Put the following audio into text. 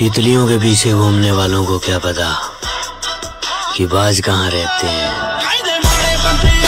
तितलियों के पीछे घूमने वालों को क्या पता कि बाज कहाँ रहते हैं।